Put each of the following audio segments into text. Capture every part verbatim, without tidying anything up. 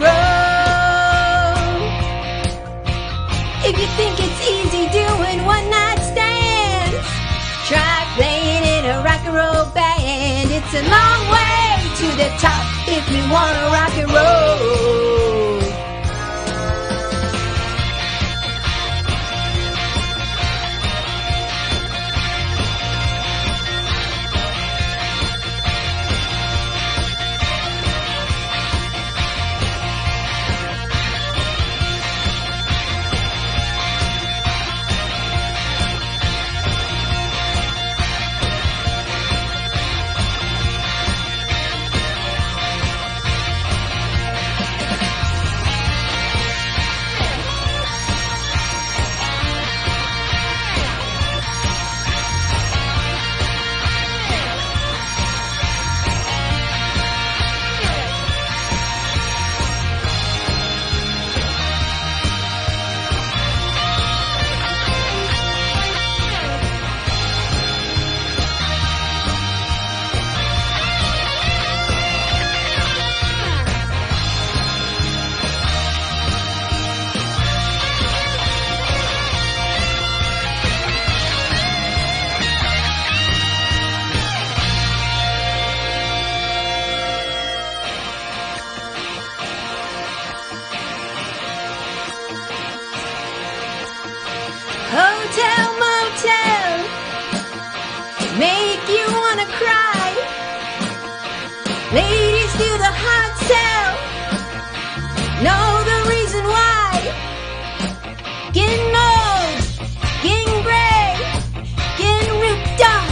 road. If you think it's easy doing one night stands, try playing in a rock and roll band. It's a long way to the top if you wanna rock and roll. Hotel, motel, make you wanna cry. Ladies do the hard sell, know the reason why. Getting old, getting gray, getting ripped off,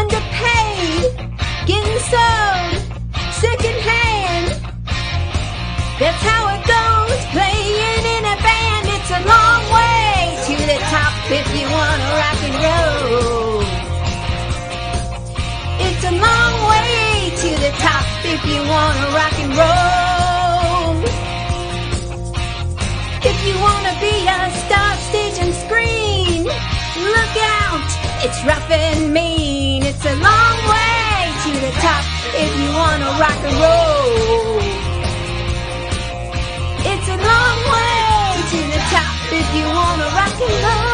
underpaid, getting sold, second hand. That's how it goes, playing in a band. It's a long way to the top if you wanna rock and roll. It's a long way to the top if you wanna rock and roll. If you wanna be a star, stage and screen, look out, it's rough and mean. It's a long way to the top if you wanna rock and roll. It's a long way to the top if you wanna rock and roll.